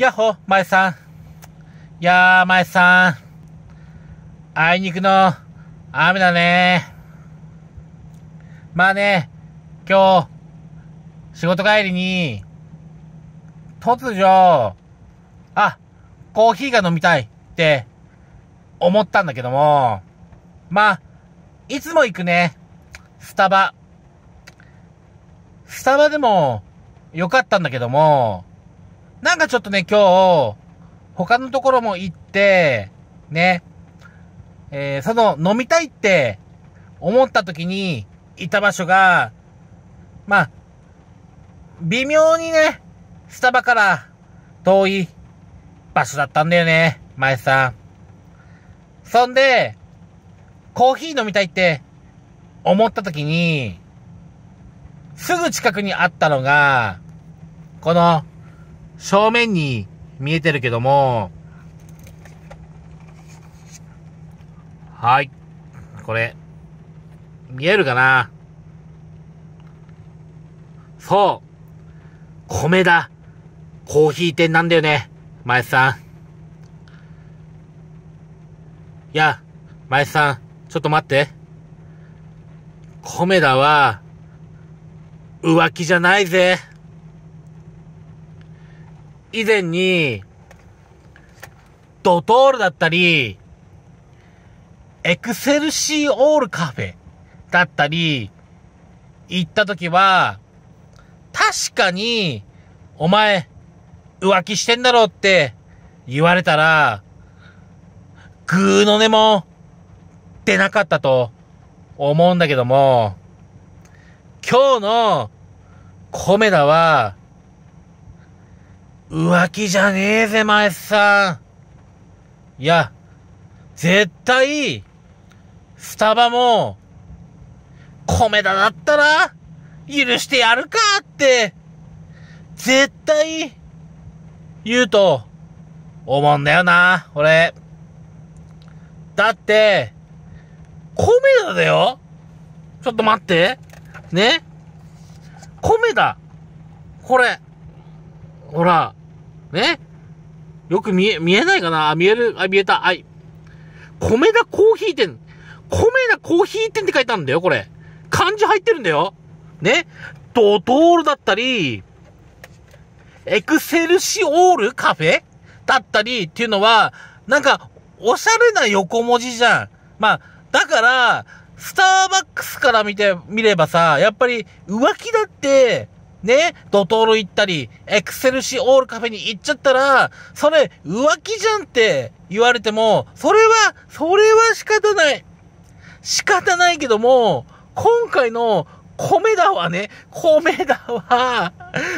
야호, my son. 야, my son. 아이니 그너, 아미나네.まあね、今日、仕事帰りに、突如、あ、コーヒーが飲みたいって思ったんだけども、まあ、いつも行くね、スタバ。スタバでも良かったんだけども、なんかちょっとね、今日、他のところも行って、ね、その飲みたいって思った時に、いた場所が、まあ、微妙にね、スタバから遠い場所だったんだよね、前さん。そんで、コーヒー飲みたいって思った時に、すぐ近くにあったのが、この正面に見えてるけども、はい、これ。見えるかな？そう。米田コーヒー店なんだよね、まえさん。いや、まえさん、ちょっと待って。米田は、浮気じゃないぜ。以前に、ドトールだったり、エクセルシーオールカフェ。だったり、行った時は、確かに、お前、浮気してんだろうって言われたら、ぐーの音も出なかったと思うんだけども、今日のコメダは、浮気じゃねえぜ、マエスさん。いや、絶対、スタバも、米田だったら、許してやるかって、絶対、言うと、思うんだよな、俺。だって、米田だよ？ちょっと待って。ね？米田。これ。ほら。ね？よく見えないかな？あ、見える？あ、見えた。はい。米田コーヒー店。米田コーヒー店って書いてあるんだよ、これ。漢字入ってるんだよ。ね。ドトールだったり、エクセルシオールカフェだったりっていうのは、なんか、おしゃれな横文字じゃん。まあ、だから、スターバックスから見ればさ、やっぱり浮気だって、ね、ドトール行ったり、エクセルシオールカフェに行っちゃったら、それ浮気じゃんって言われても、それは仕方ない。仕方ないけども、今回の米田はね、米田は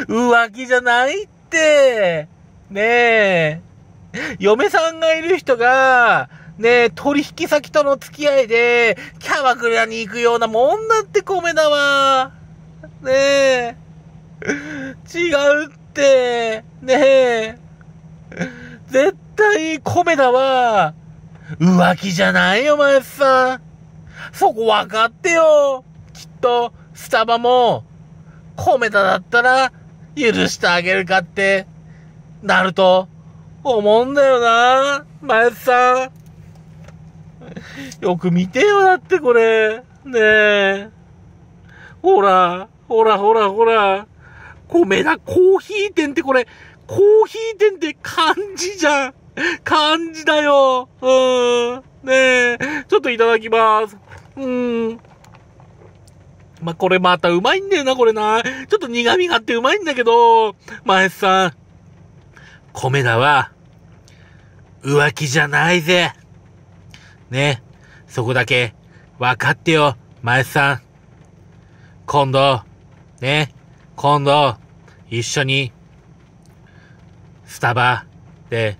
浮気じゃないって、ねえ、嫁さんがいる人が、ねえ、取引先との付き合いで、キャバクラに行くようなもんだって米田は、ねえ、違うって、ねえ、絶対米田は浮気じゃないよ、マエスさん。そこ分かってよ。きっと、スタバも、米田だったら、許してあげるかって、なると、思うんだよな。マエスさん。よく見てよ、だってこれ。ねえ。ほら。米田コーヒー店ってこれ、コーヒー店って漢字じゃん。漢字だよ。ねえ。ちょっといただきます。まあ、これまたうまいんだよな、これな。ちょっと苦味があってうまいんだけど、マエスさん。米田は、浮気じゃないぜ。ね。そこだけ、分かってよ、マエスさん。今度、一緒に、スタバで、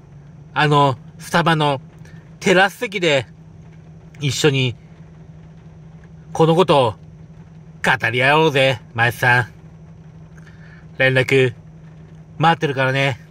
スタバのテラス席で、一緒に、このことを、語り合おうぜ、マエスさん。連絡、待ってるからね。